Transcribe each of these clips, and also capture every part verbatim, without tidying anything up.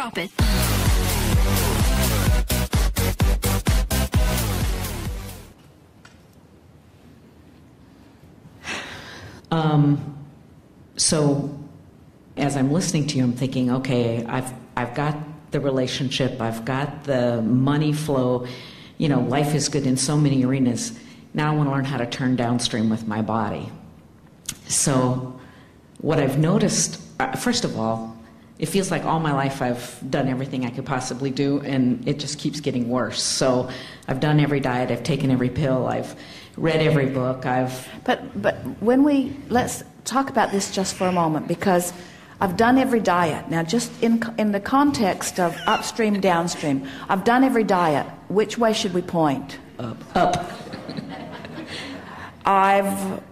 drop it. Um, so as I'm listening to you, I'm thinking, okay, I've, I've got the relationship, I've got the money flow, you know, life is good in so many arenas. Now I want to learn how to turn downstream with my body. So what I've noticed, uh, first of all, it feels like all my life I've done everything I could possibly do, and it just keeps getting worse. So I've done every diet, I've taken every pill, I've read every book, I've... But, but when we... Let's talk about this just for a moment, because I've done every diet. Now, just in, in the context of upstream, downstream, I've done every diet. Which way should we point? Up. Up. I've...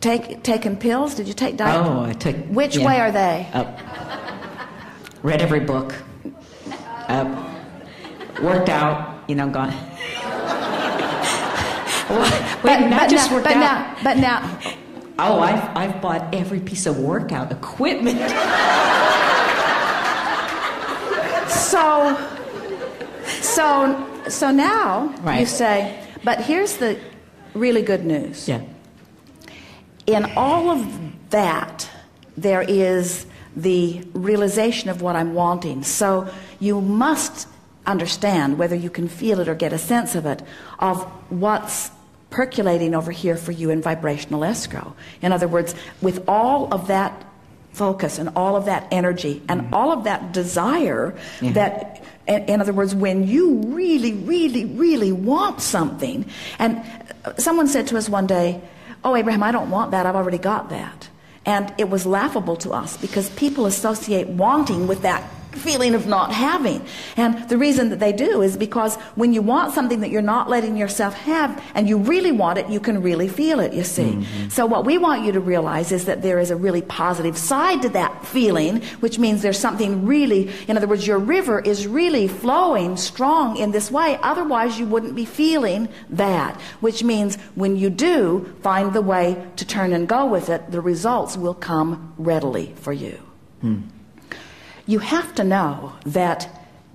Take, taken pills? Did you take diet? Oh, I took... Which yeah. way are they? Up. Read every book. Up. Worked out. You know, gone. Well, wait, but, not but just now, worked but out. Now, but now... Oh, I've, I've bought every piece of workout equipment. so, so, so now right. you say, but here's the really good news. Yeah. In all of that, there is the realization of what I'm wanting. So you must understand, whether you can feel it or get a sense of it, of what's percolating over here for you in vibrational escrow. In other words, with all of that focus and all of that energy and mm-hmm. all of that desire, yeah. that, in other words, when you really, really, really want something, and someone said to us one day, "Oh, Abraham, I don't want that. I've already got that." And it was laughable to us, because people associate wanting with that feeling of not having. And the reason that they do is because when you want something that you're not letting yourself have, and you really want it, you can really feel it, you see. Mm-hmm. So what we want you to realize is that there is a really positive side to that feeling, which means there's something really, in other words, your river is really flowing strong in this way. Otherwise you wouldn't be feeling that, which means when you do find the way to turn and go with it, the results will come readily for you. Mm. You have to know that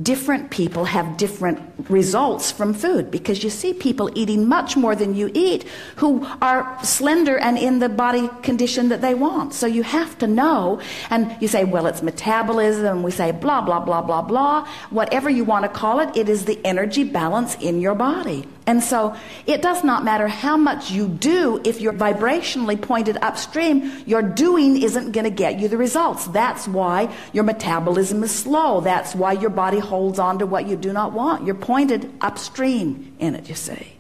different people have different results from food, because you see people eating much more than you eat who are slender and in the body condition that they want. So you have to know, and you say, well, it's metabolism, we say blah, blah, blah, blah, blah, whatever you want to call it, it is the energy balance in your body. And so it does not matter how much you do, if you're vibrationally pointed upstream, your doing isn't going to get you the results. That's why your metabolism is slow. That's why your body holds on to what you do not want. You're pointed upstream in it, you see.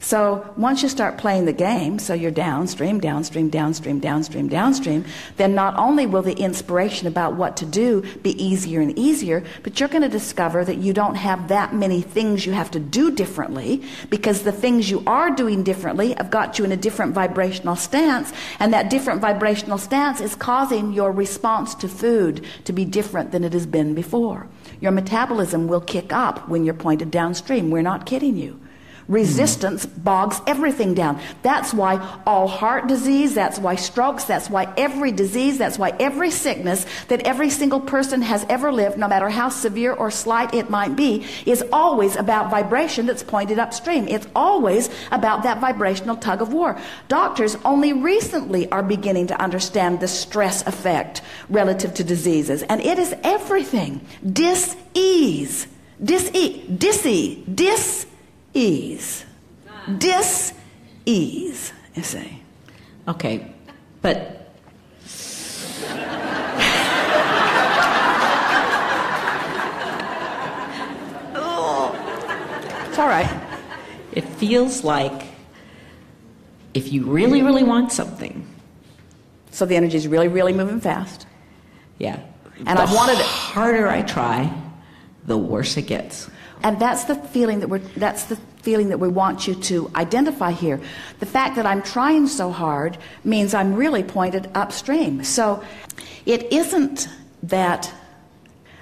So once you start playing the game, so you're downstream, downstream, downstream, downstream, downstream, then not only will the inspiration about what to do be easier and easier, but you're going to discover that you don't have that many things you have to do differently, because the things you are doing differently have got you in a different vibrational stance, and that different vibrational stance is causing your response to food to be different than it has been before. Your metabolism will kick up when you're pointed downstream. We're not kidding you. Resistance bogs everything down. That's why all heart disease, that's why strokes, that's why every disease, that's why every sickness that every single person has ever lived, no matter how severe or slight it might be, is always about vibration that's pointed upstream. It's always about that vibrational tug of war. Doctors only recently are beginning to understand the stress effect relative to diseases, and it is everything. Dis-ease. Dis-ease. Dis-ease. Dis-ease. Ease. Dis-ease, you see. Okay, but... It's all right. It feels like if you really, really want something... So the energy is really, really moving fast. Yeah. And I wanted it. The harder I try, the worse it gets. And that's the feeling that we're, that's the feeling that we want you to identify here. The fact that I'm trying so hard means I'm really pointed upstream. So it isn't that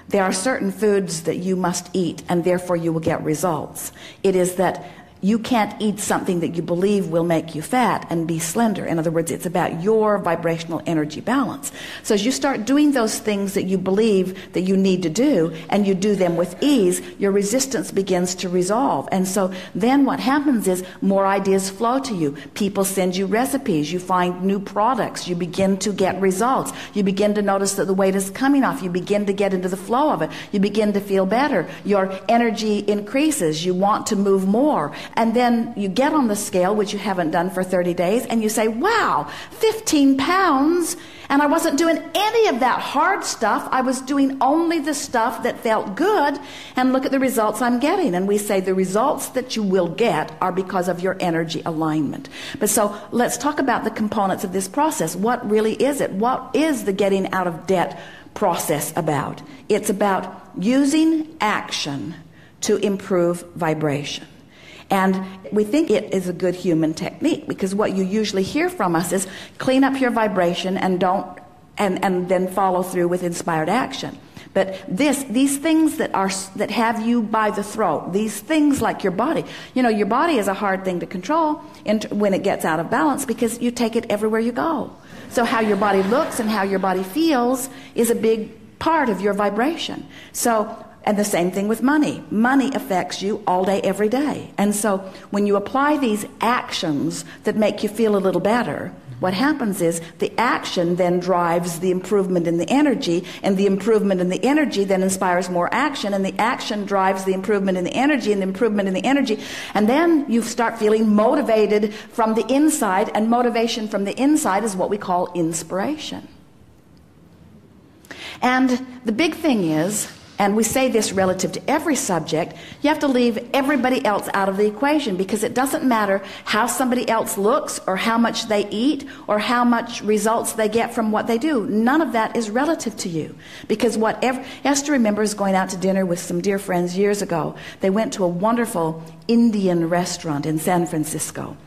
there are certain foods that you must eat and therefore you will get results. It is that you can't eat something that you believe will make you fat and be slender. In other words, it's about your vibrational energy balance. So as you start doing those things that you believe that you need to do, and you do them with ease, your resistance begins to resolve. And so then what happens is more ideas flow to you. People send you recipes. You find new products. You begin to get results. You begin to notice that the weight is coming off. You begin to get into the flow of it. You begin to feel better. Your energy increases. You want to move more. And then you get on the scale, which you haven't done for thirty days, and you say, wow, fifteen pounds, and I wasn't doing any of that hard stuff. I was doing only the stuff that felt good, and look at the results I'm getting. And we say the results that you will get are because of your energy alignment. But so let's talk about the components of this process. What really is it? What is the getting out of debt process about? It's about using action to improve vibration. And we think it is a good human technique, because what you usually hear from us is clean up your vibration and don't and, and then follow through with inspired action. But this, these things that are that have you by the throat, these things like your body, you know, your body is a hard thing to control in when it gets out of balance, because you take it everywhere you go. So how your body looks and how your body feels is a big part of your vibration. So. And the same thing with money. Money affects you all day, every day. And so when you apply these actions that make you feel a little better, what happens is the action then drives the improvement in the energy, and the improvement in the energy then inspires more action, and the action drives the improvement in the energy, and the improvement in the energy. And then you start feeling motivated from the inside, and motivation from the inside is what we call inspiration. And the big thing is, and we say this relative to every subject, you have to leave everybody else out of the equation, because it doesn't matter how somebody else looks or how much they eat or how much results they get from what they do. None of that is relative to you, because whatever... Esther remembers going out to dinner with some dear friends years ago. They went to a wonderful Indian restaurant in San Francisco.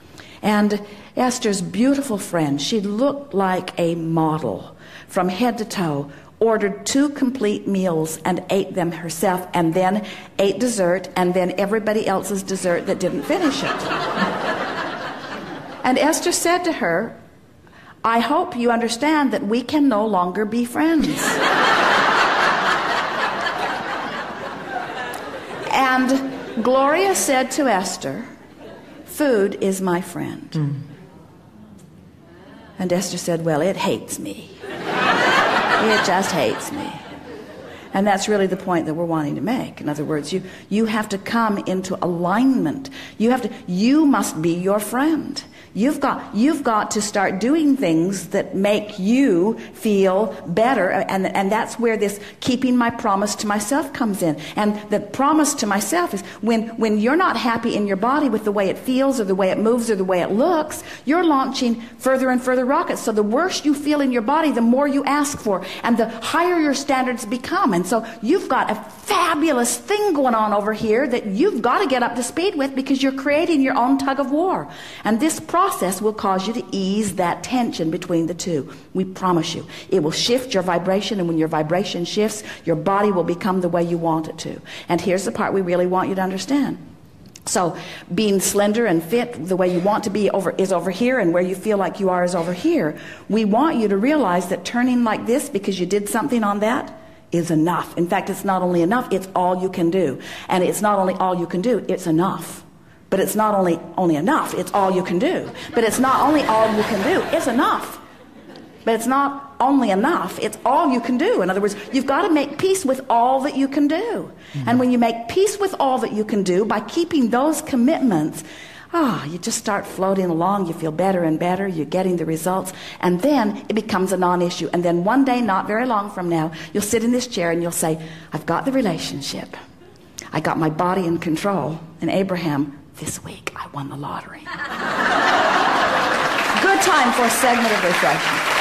And Esther's beautiful friend, she looked like a model from head to toe, ordered two complete meals and ate them herself, and then ate dessert, and then everybody else's dessert that didn't finish it. And Esther said to her, I hope you understand that we can no longer be friends. And Gloria said to Esther, food is my friend. Mm. And Esther said, well, it hates me. It just hates me. And that's really the point that we're wanting to make. In other words, you, you have to come into alignment. You have to, you must be your friend. You've got, you've got to start doing things that make you feel better. And, and that's where this keeping my promise to myself comes in. And the promise to myself is when, when you're not happy in your body with the way it feels or the way it moves or the way it looks, you're launching further and further rockets. So the worse you feel in your body, the more you ask for, and the higher your standards become. And so you've got a fabulous thing going on over here that you've got to get up to speed with, because you're creating your own tug of war. And this promise process will cause you to ease that tension between the two. We promise you. It will shift your vibration, and when your vibration shifts, your body will become the way you want it to. And here's the part we really want you to understand. So being slender and fit the way you want to be over is over here, and where you feel like you are is over here. We want you to realize that turning like this because you did something on that is enough. In fact, it's not only enough, it's all you can do. And it's not only all you can do, it's enough. But it's not only only enough, it's all you can do. But it's not only all you can do, it's enough. But it's not only enough, it's all you can do. In other words, you've got to make peace with all that you can do. Mm-hmm. And when you make peace with all that you can do, by keeping those commitments, ah, oh, you just start floating along, you feel better and better, you're getting the results, and then it becomes a non-issue. And then one day, not very long from now, you'll sit in this chair and you'll say, I've got the relationship. I got my body in control. And Abraham, this week, I won the lottery. Good time for a segment of reflection.